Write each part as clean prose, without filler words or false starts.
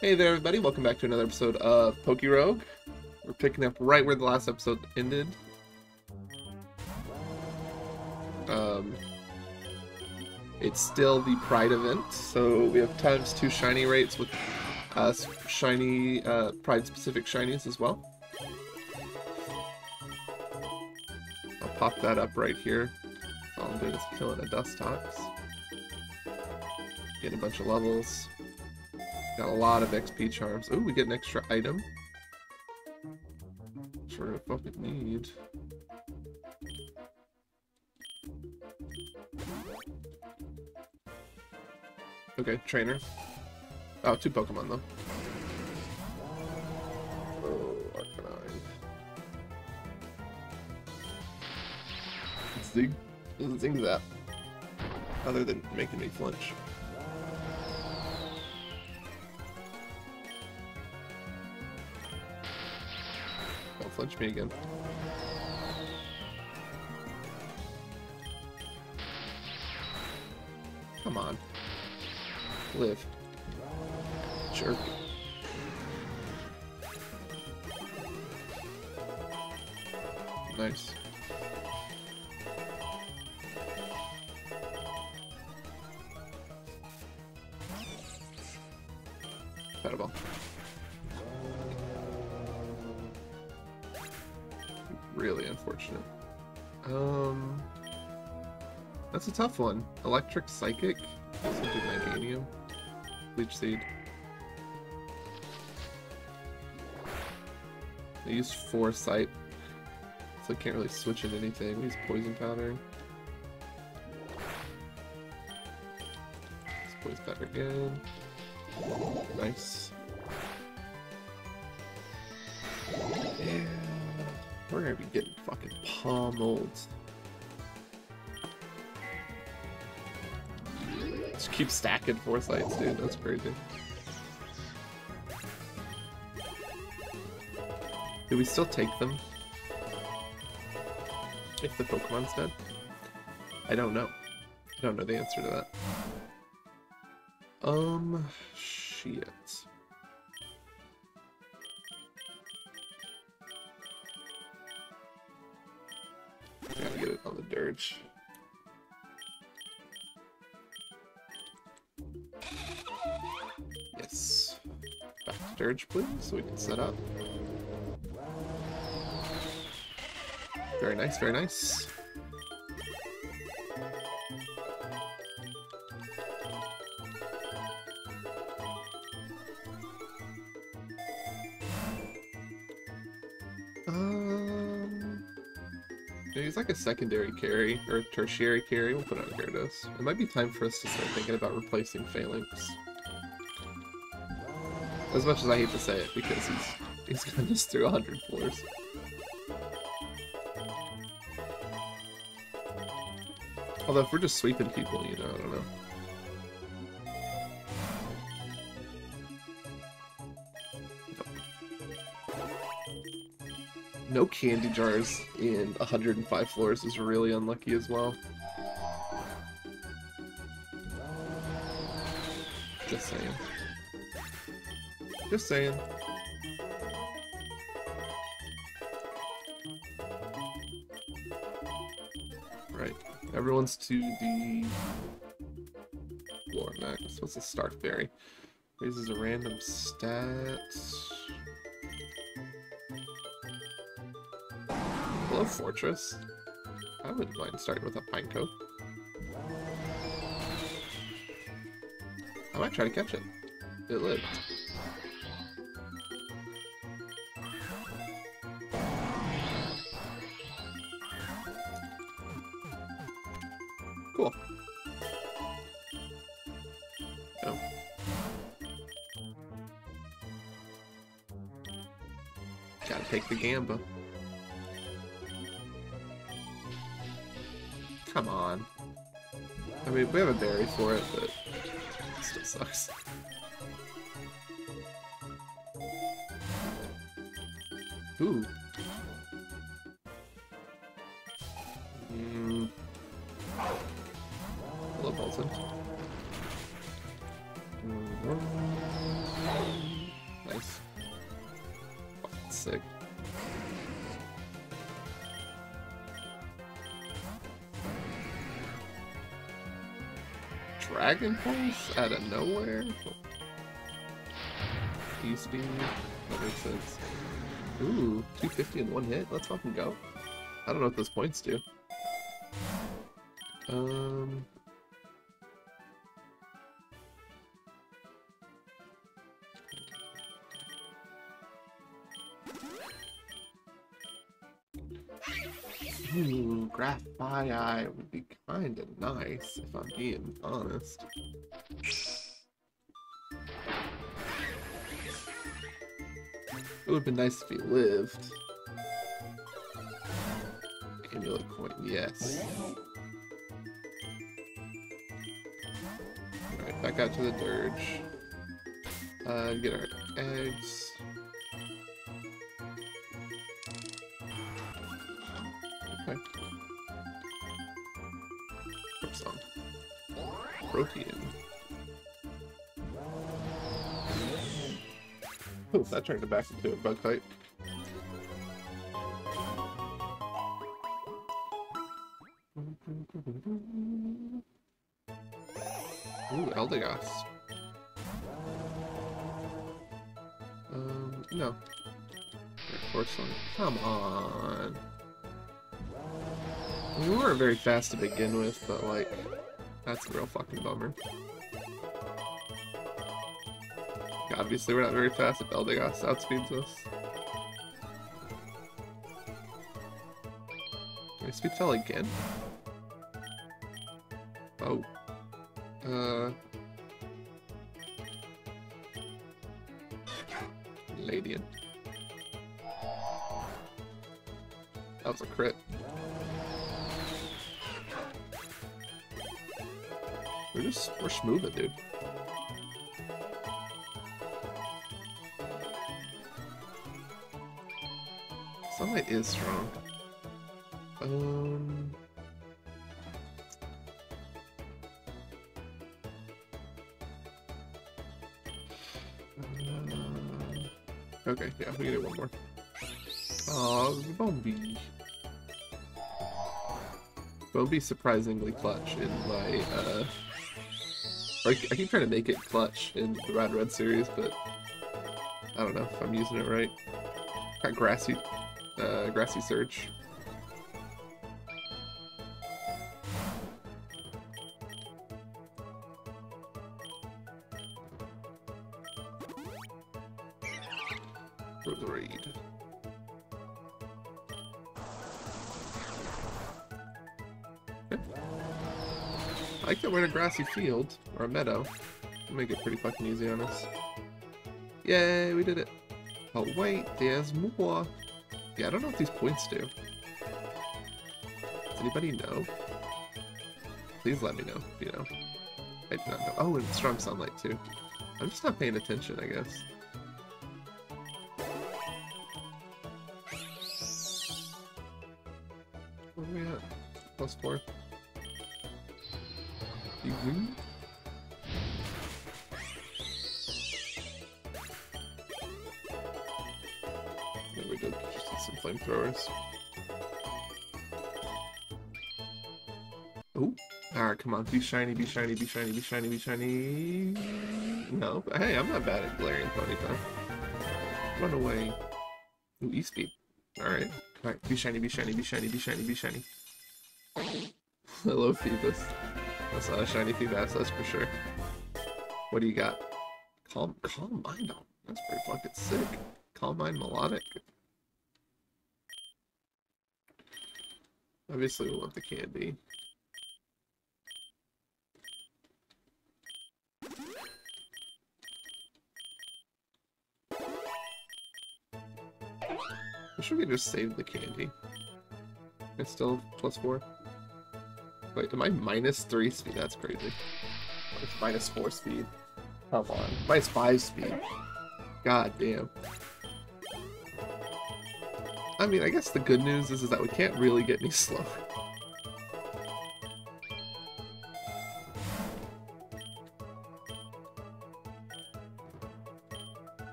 Hey there everybody, welcome back to another episode of PokeRogue. We're picking up right where the last episode ended. It's still the Pride event, so we have ×2 shiny rates with shiny Pride specific shinies as well. I'll pop that up right here. All I'm doing is killing a Dustox. Getting a bunch of levels. Got a lot of XP charms. Ooh, we get an extra item. Which we're gonna fucking need. Okay, trainer. Oh, 2 Pokemon though. Oh, Arcanine. Zig. Doesn't think that. Other than making me flinch. Flinch me again. Come on. Live. Jerk. Nice. Paddle. Really unfortunate. That's a tough one. Electric Psychic. Also do Meganium. Leech Seed. I used Foresight, so I can't really switch into anything. We use Poison Powder. Let's Poison Powder again. Nice. Yeah. We're gonna be getting fucking pummeled. Just keep stacking Foresights, dude. That's crazy. Do we still take them? If the Pokemon's dead? I don't know. I don't know the answer to that. Shit. On the dirge. Yes. Back to dirge, please, so we can set up. Very nice, very nice. He's like a secondary carry, or a tertiary carry. We'll put on Gyarados. It might be time for us to start thinking about replacing Falinks. As much as I hate to say it, because he's gonna just through 100 floors. Although if we're just sweeping people, you know, I don't know. No candy jars in 105 floors is really unlucky as well. Just saying. Just saying. Right. Everyone's to the floor max. What's a Stark Berry? Raises a random stat. Love Fortress. I wouldn't mind starting with a Pineco. I might try to catch it. It lived. Cool. Oh. Gotta take the Gamba. Come on. I mean, we have a berry for it, but it still sucks. Ooh. Hello, Bolton. nice. Fucking sick. Dragon Pulse out of nowhere? Peace beam. That makes sense. Ooh, 250 in one hit? Let's fucking go. I don't know what those points do. Ooh, Graph by Eye would be kinda nice, if I'm being honest. It would've been nice if he lived. Amulet Coin, yes. Alright, back out to the dirge. Get our eggs. Okay. Torch Song. Protean. Oh, that turned it back into a bug fight. Ooh, Eldegoss. No. Torch Song. Come on. We weren't very fast to begin with, but like, that's a real fucking bummer. Obviously, we're not very fast if Eldegoss outspeeds us. Can we speed fell again? Oh. Radiant. That was a crit. We're schmoovin', dude. Sunlight is strong. Okay, yeah, we can do one more. Oh, Bombi. Bombi's surprisingly clutch in my, I keep trying to make it clutch in the Rad Red series, but I don't know if I'm using it right. Got Grassy. Grassy Surge. Read. Okay. I like that we're in a grassy field, or a meadow. It'll make it pretty fucking easy on us. Yay, we did it! Oh wait, there's more! Yeah, I don't know what these points do. Does anybody know? Please let me know, you know. I do not know. Oh, and strong sunlight, too. I'm just not paying attention, I guess. Where are we at? +4. Mm-hmm. Flamethrowers. Oh, alright, come on. Be shiny, be shiny, be shiny, be shiny, be shiny. No, hey, I'm not bad at glaring Ponyta. Run away. Ooh, E-Speed. Alright. Alright, be shiny, be shiny, be shiny, be shiny, be shiny. Hello, Phoebus. That's not a shiny Phoebus, that's for sure. What do you got? Calm Mind on. That's pretty fucking sick. Calm Mind Melodic. Obviously, we want the candy. I should we just save the candy? It's still +4. Wait, am I -3 speed? That's crazy. It's -4 speed. Come on. -5 speed. God damn. I mean, I guess the good news is that we can't really get any slower.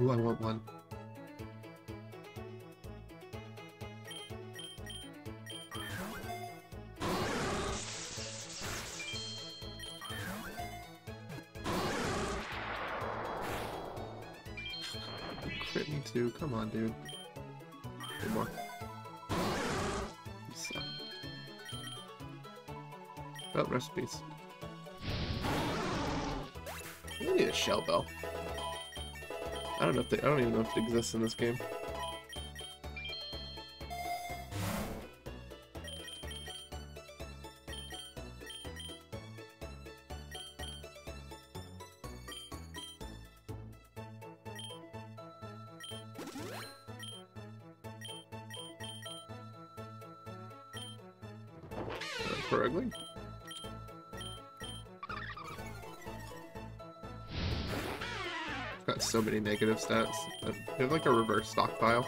Ooh, I want one. Crit me too, come on dude. One more. You suck. Oh, recipes. I need a Shell Bell. I don't know if they, I don't even know if it exists in this game. PokeRogue. Got so many negative stats. They have like a reverse stockpile.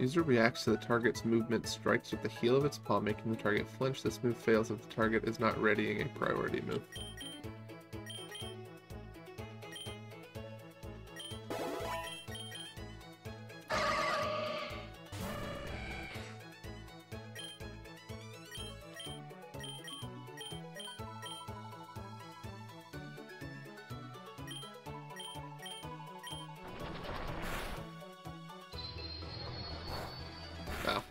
User reacts to the target's movement, strikes with the heel of its paw, making the target flinch. This move fails if the target is not readying a priority move. Wow.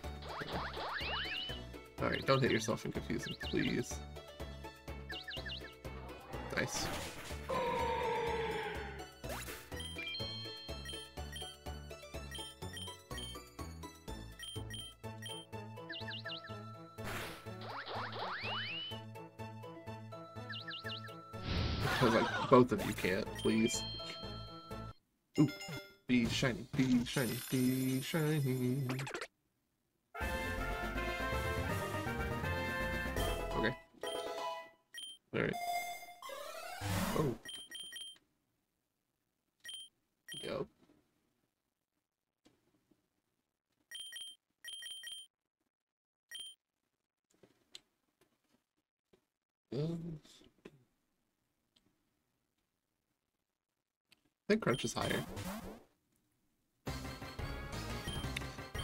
Alright, don't hit yourself and confuse him, please. Nice. I was like, both of you can't, please. Ooh. Be shiny, be shiny, be shiny. Alright. Oh. Yo. I think Crunch is higher.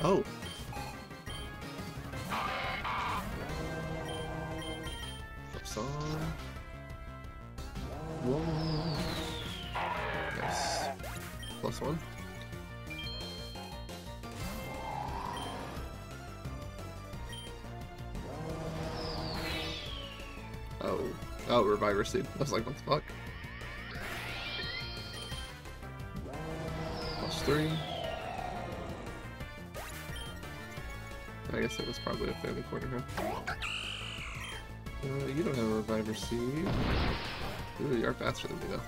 Oh. Flips on. Whoa. Nice. Plus one. Oh. Oh, Reviver Seed. I was like, what the fuck? Plus three. I guess it was probably up there in the corner, huh? You don't have a Reviver Seed. Ooh, you are faster than me, though.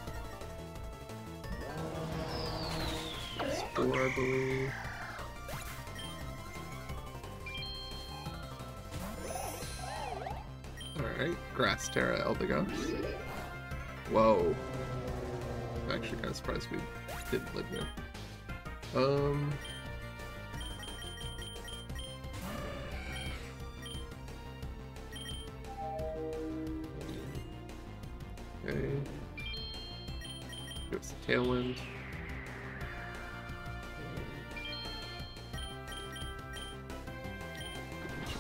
It's four, I believe. Alright, Grass Terra Eldegoss. Whoa. I'm actually kind of surprised we didn't live there. Give us a Tailwind.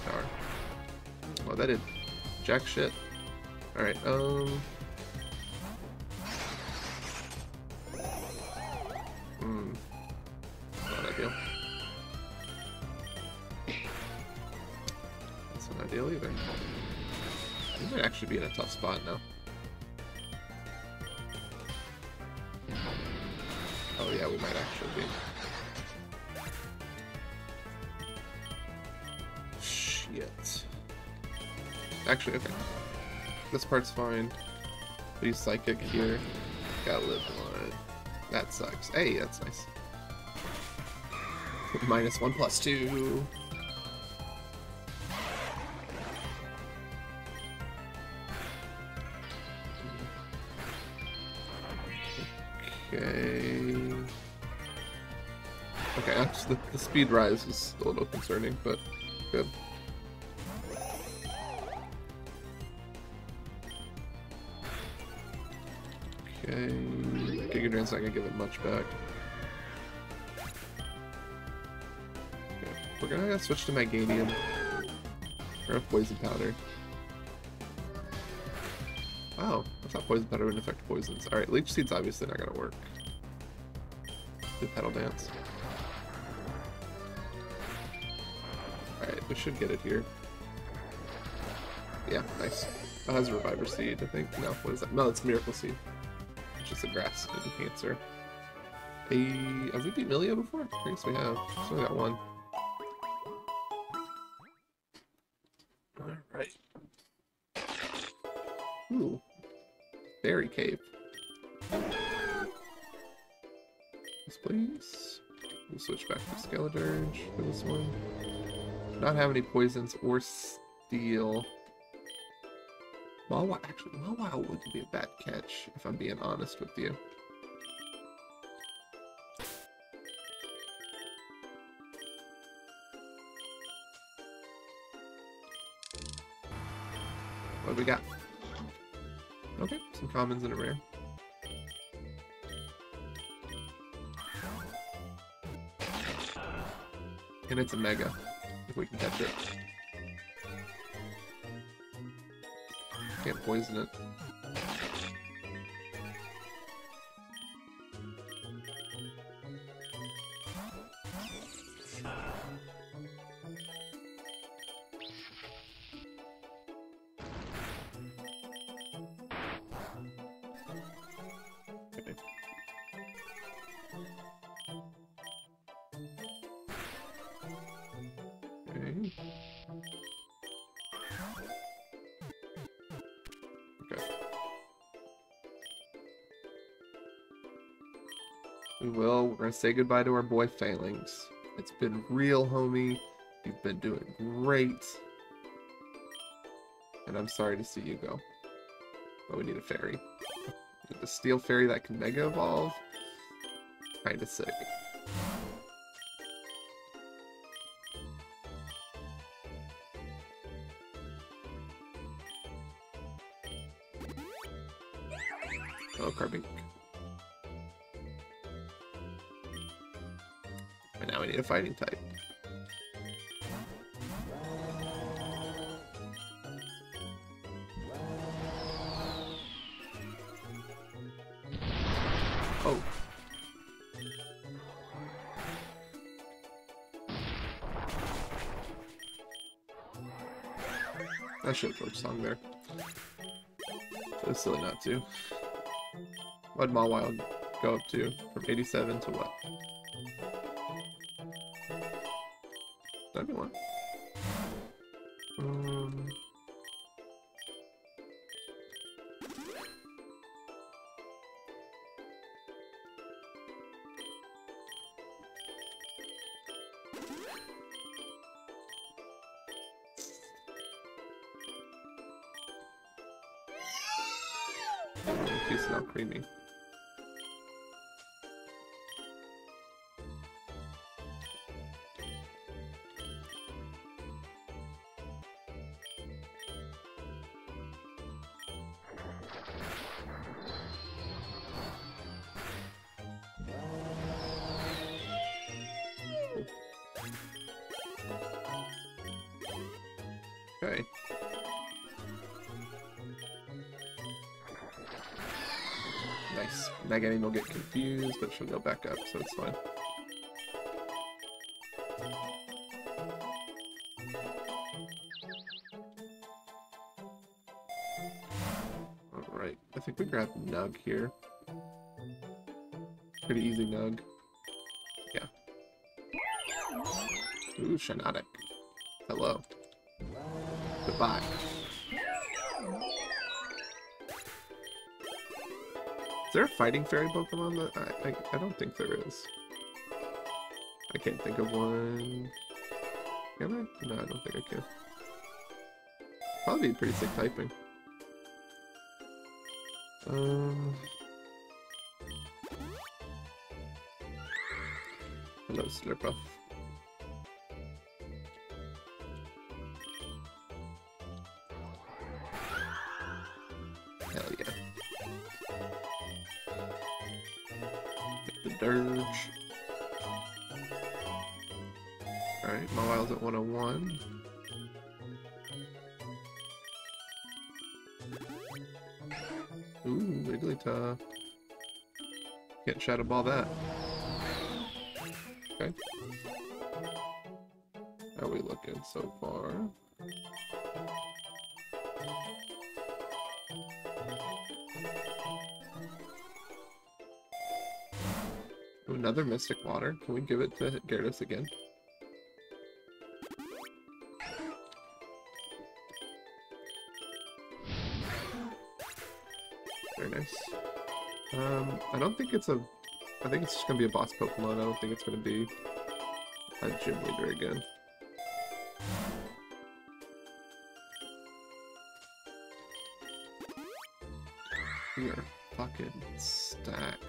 Power. Well, that did jack shit. Alright, Not ideal. That's not ideal either. We might actually be in a tough spot now. Oh yeah, we might actually be. Shit. Actually, okay. This part's fine. Be Psychic here. Gotta live on it. That sucks. Hey, that's nice. -1/+2. Okay, the speed rise is a little concerning, but good. Okay, Giga Drain's not gonna give it much back. Okay. We're gonna switch to Meganium. Or Poison Powder. Oh, I thought Poison Powder would affect poisons. Alright, Leech Seed's obviously not gonna work. Do Petal Dance. Alright, we should get it here. Yeah, nice. That has a Reviver Seed, I think. No, what is that? No, it's Miracle Seed. It's just a grass enhancer. Have we beat Milio before? I guess we have. So we got one. Alright. Ooh. Berry Cave. Yes, please. We'll switch back to Skeledurge for this one. Not have any poisons or steel. Mawile, actually, Mawile wouldn't be a bad catch, if I'm being honest with you. What do we got? Okay, some commons and a rare. And it's a mega, if we can catch it. Can't poison it. Okay. Okay. We will. We're going to say goodbye to our boy Falinks. It's been real, homie. You've been doing great. And I'm sorry to see you go. But we need a fairy. The steel fairy that can mega evolve. Kinda sick. Oh, Carbink. And now we need a fighting type. Oh. I should have Torch Song there. It was silly not to. What'd Mawile go up to? From 87 to what? 71. He's not creamy. Okay. Nice. Meganium will get confused, but she'll go back up, so it's fine. Alright, I think we grabbed Nug here. Pretty easy Nug. Yeah. Ooh, Shinotic. Hello. Goodbye. Is there a fighting fairy Pokemon that I don't think there is. I can't think of one. Can I? No, I don't think I can. Probably pretty sick typing. Hello, Slurpuff. Skeledurge. Alright, Mawile's at 101. Ooh, Wigglytuff. Can't Shadow Ball that. Okay. How are we looking so far? Ooh, another Mystic Water. Can we give it to Gyarados again? Very nice. I don't think it's a... I think it's just going to be a boss Pokemon. I don't think it's going to be a gym leader again. We are fucking stacked.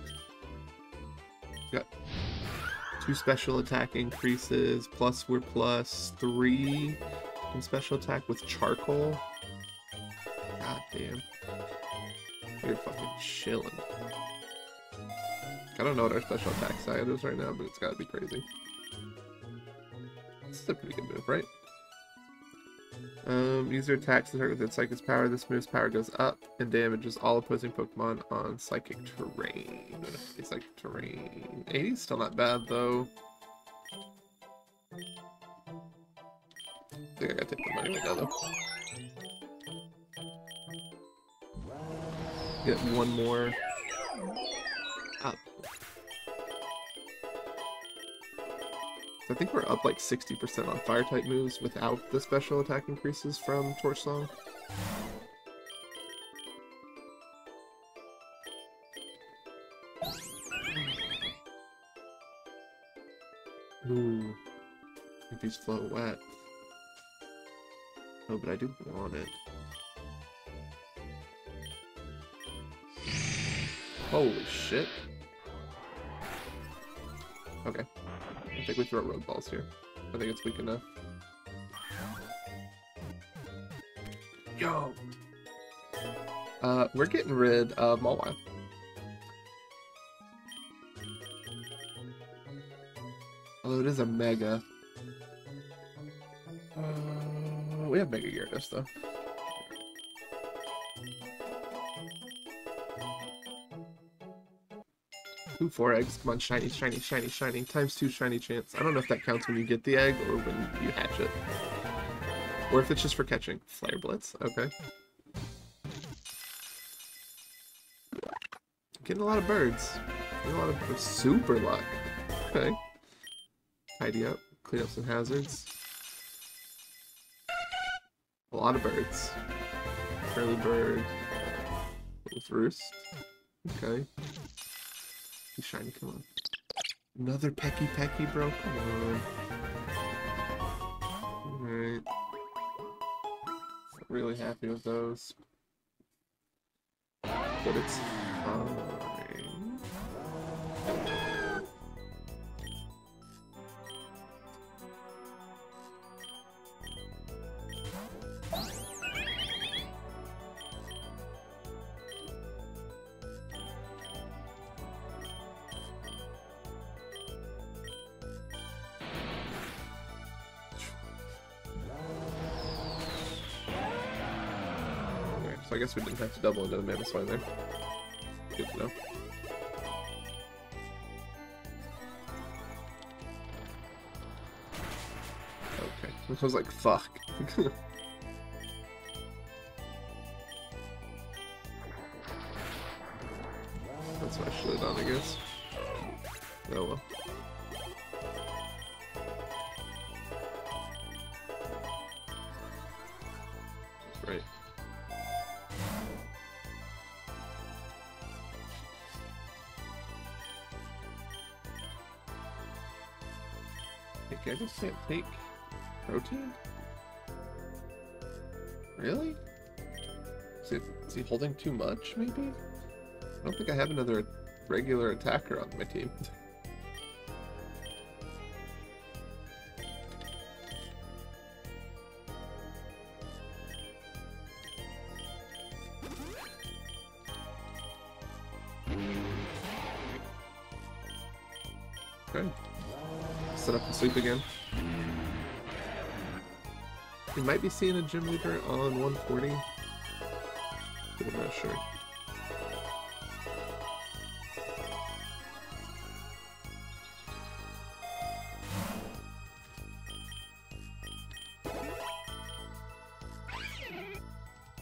Got 2 special attack increases, plus we're plus 3 in special attack with charcoal. God damn. We're fucking chilling. I don't know what our special attack side is right now, but it's gotta be crazy. This is a pretty good move, right? User attacks the target with its Psychic's power. This move's power goes up and damages all opposing Pokemon on Psychic terrain. It's like terrain. 80's still not bad, though. I think I gotta take the money right now, though. Get one more up. I think we're up like 60% on Fire-type moves without the special attack increases from Torch Song. Ooh. I think these flow wet. Oh, but I do want it. Holy shit. Okay. I think we throw Rogue Balls here. I think it's weak enough. Yo! We're getting rid of Mawile. Although it is a Mega. We have Mega Gyarados, though. Ooh, 4 eggs. Come on, shiny, shiny, shiny, shiny. ×2 shiny chance. I don't know if that counts when you get the egg or when you hatch it. Or if it's just for catching. Flare Blitz. Okay. Getting a lot of birds. Getting a lot of super luck. Okay. Tidy up. Clean up some hazards. A lot of birds. Early bird. Little roost. Okay. Shiny, come on. Another Pecky Pecky, bro. Come on. Alright. Really happy with those. But it's fine. So I guess we didn't have to double into the Mammoth Swine there. Good to know. Okay. I was like, fuck. That's what I should have done, I guess. Oh well. Right. I just can't take protein? Really? Is he holding too much, maybe? I don't think I have another regular attacker on my team. Okay. Set up and sweep again. We might be seeing a gym leader on 140. I'm not sure.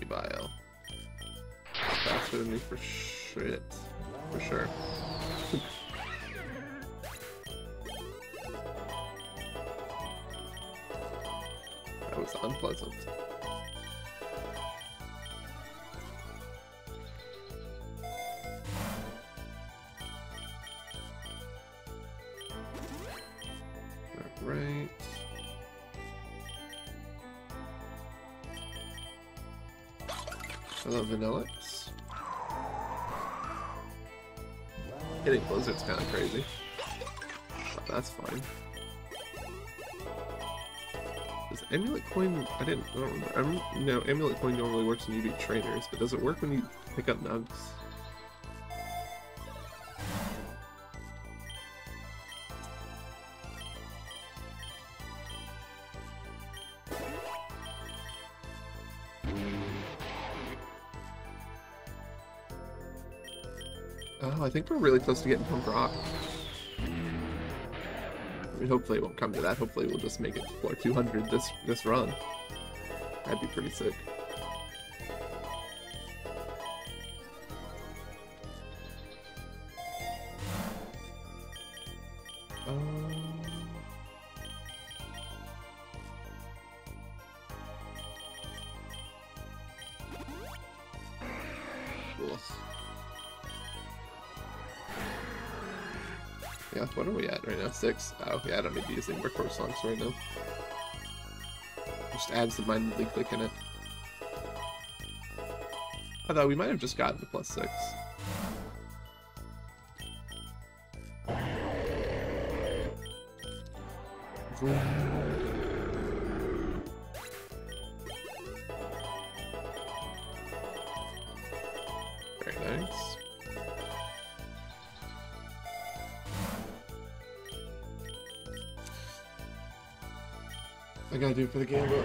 Mawile. Faster than me for shit. For sure. That was unpleasant. Vanillix. Hitting Blizzard's kind of crazy, but that's fine. Does Amulet Coin... I don't remember. No, Amulet Coin normally works when you do trainers, but does it work when you pick up Nugs? I think we're really close to getting Punk Rock. I mean, hopefully it won't come to that. Hopefully we'll just make it floor 200 this run. That'd be pretty sick. What are we at right now? 6? Oh, yeah, I don't need to use any more Torch Songs right now. Just absentmindedly clicking it. Although we might have just gotten the +6. Very nice. I gotta do it for the game, but...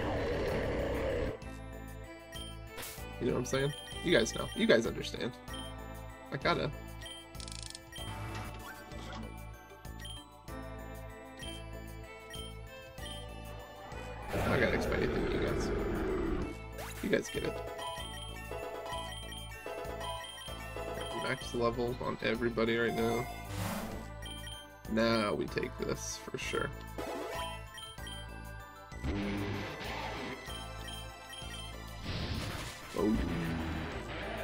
You know what I'm saying? You guys know. You guys understand. I gotta. I gotta explain anything to you guys. You guys get it. Max level on everybody right now. Now we take this for sure.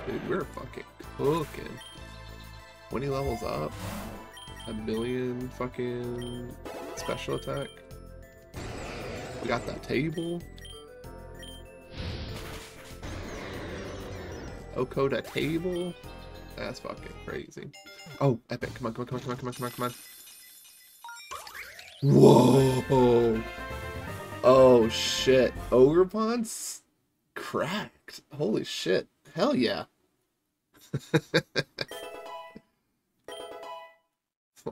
Dude, we're fucking cooking. 20 levels up. 1 billion fucking special attack. We got that table. Okoda table. That's fucking crazy. Oh, epic. Come on, come on, come on, come on, come on, come on, come on. Whoa. Oh, shit. Ogrepon's cracked. Holy shit. Hell yeah.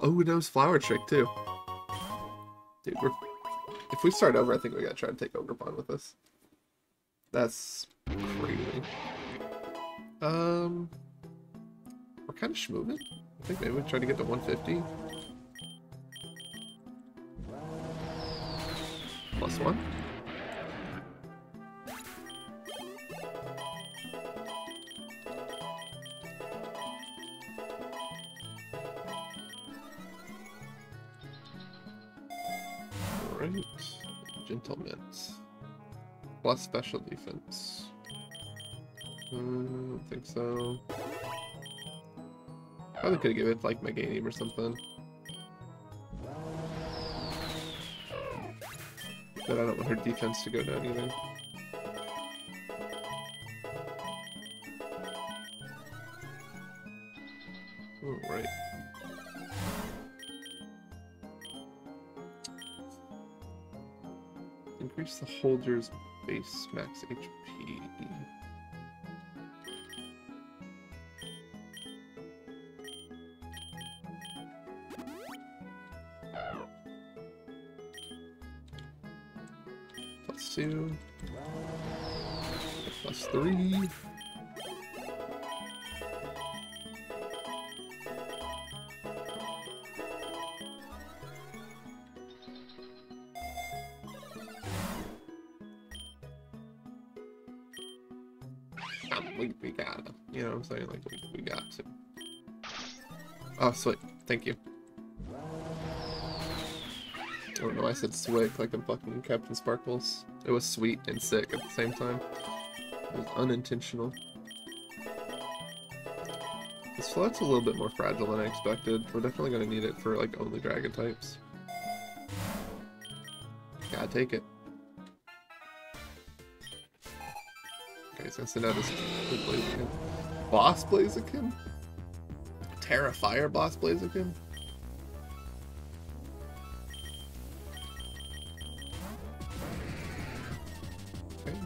Oh, knows flower trick too. Dude, if we start over, I think we gotta try to take Ogreon with us. That's crazy. We're kind of schmoving. I think maybe we try to get to 150. +1. Gentlemen. Plus special defense. I don't think so. Probably could have given it like Meganium or something. But I don't want her defense to go down either. Alright. Increase the holder's base max HP. Zenitsu. +3. We gotta, you know what I'm saying? Like, we got to. Oh, slick. Thank you. I don't know why I said swick like I'm fucking Captain Sparkles. It was sweet and sick at the same time. It was unintentional. This float's a little bit more fragile than I expected. We're definitely gonna need it for, like, only dragon types. Gotta take it. Okay, he's gonna send out his Blaziken. Boss Blaziken? Terrifier Boss Blaziken?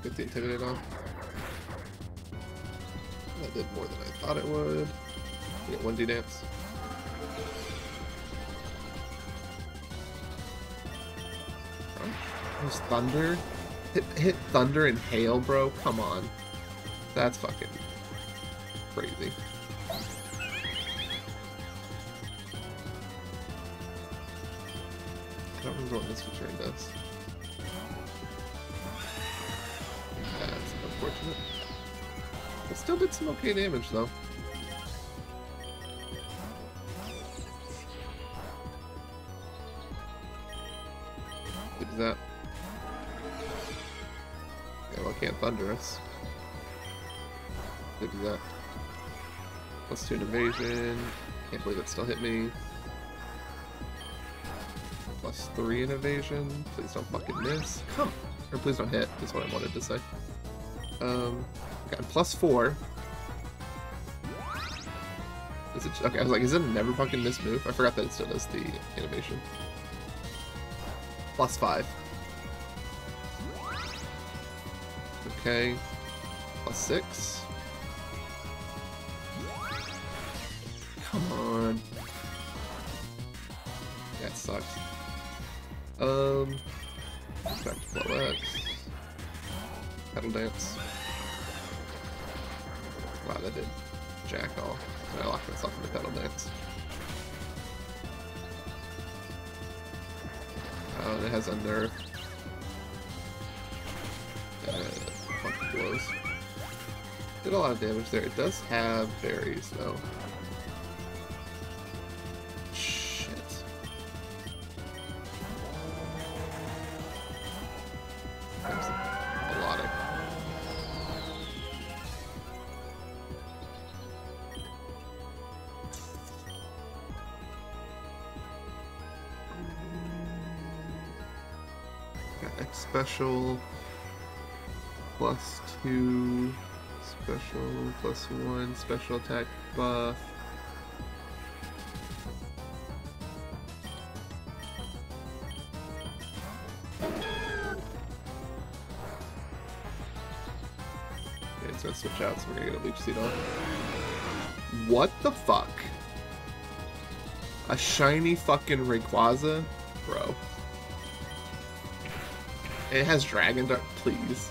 Get the Intimidate on. That did more than I thought it would. Get 1D Dance. Oh, there's Thunder. Hit Thunder and Hail, bro. Come on. That's fucking crazy. I don't remember what this feature does. Fortunate. It still did some okay damage though. Look at that. Yeah, well, it can't thunder us. Look at that. +2 invasion. Can't believe it still hit me. +3 invasion. Please don't fucking miss. Come! Or please don't hit, is what I wanted to say. Got +4. Is it okay? I was like, is it a never fucking miss move? I forgot that it still does the animation. +5. Okay. +6. Come on. That sucks. Back to Blow X. Petal Dance. Wow, that did jack all. I locked myself into Petal Dance. Oh, and it has Unnerve. Fucking blows. Did a lot of damage there. It does have berries, though. Special +2 special +1 special attack buff. Okay, it's gonna switch out, so we're gonna get a Leech Seed on. What the fuck? A shiny fucking Rayquaza? Bro. It has Dragon Dart, please.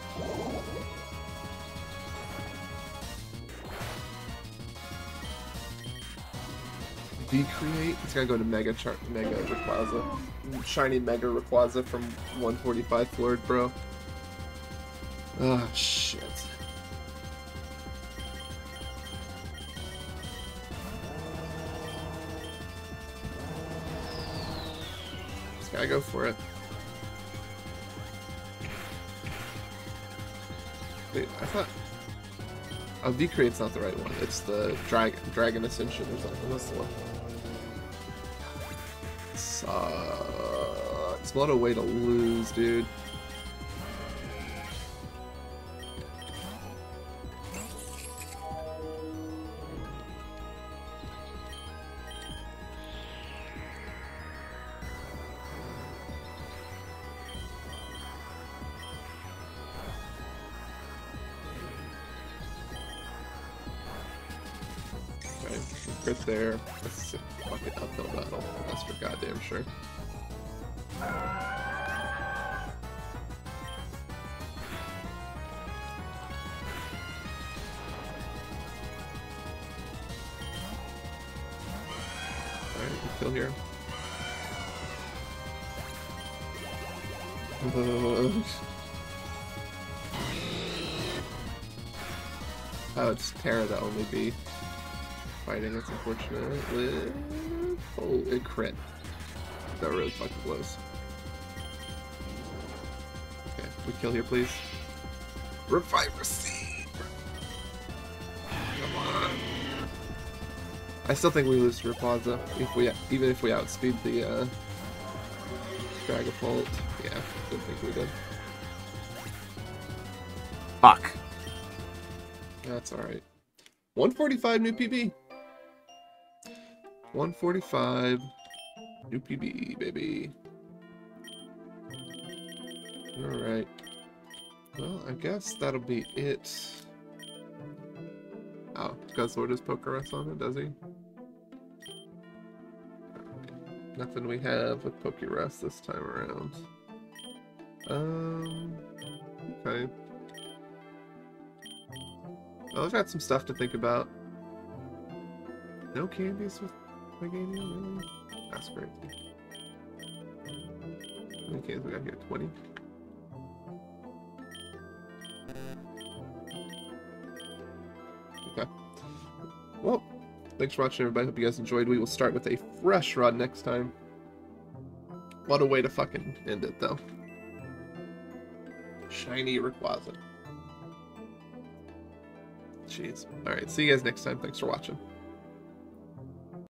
Decreate. It's gonna go to Mega Rayquaza. Shiny Mega Rayquaza from 145 floored, bro. Ah, oh, shit. Just gotta go for it. Wait, I thought... Oh, V-Create's not the right one. It's the Dragon Ascension or something. That's the one. It's a lot of way to lose, dude. There. That's a fucking uphill battle. That's for goddamn sure. kill here. Oh, it's Terra that only be fighting. That's unfortunate. Oh, it crit. That really fucking blows. Okay, we kill here, please. Reviver Seed! Come on! I still think we lose to Rayquaza, even if we outspeed the Dragapult. Yeah, I don't think we did. Fuck. That's alright. 145 new PB! 145 new PB, baby. Alright. Well, I guess that'll be it. Oh, Guzzlord has Pokerus on it, does he? Right. Nothing we have with Pokerus this time around. Okay. Well, I've got some stuff to think about. No candies with Meganium? Really? That's crazy. How many candies we got here? 20? Okay. Well, thanks for watching, everybody. Hope you guys enjoyed. We will start with a fresh rod next time. What a way to fucking end it, though. Shiny Rayquaza. Jeez. Alright, see you guys next time. Thanks for watching.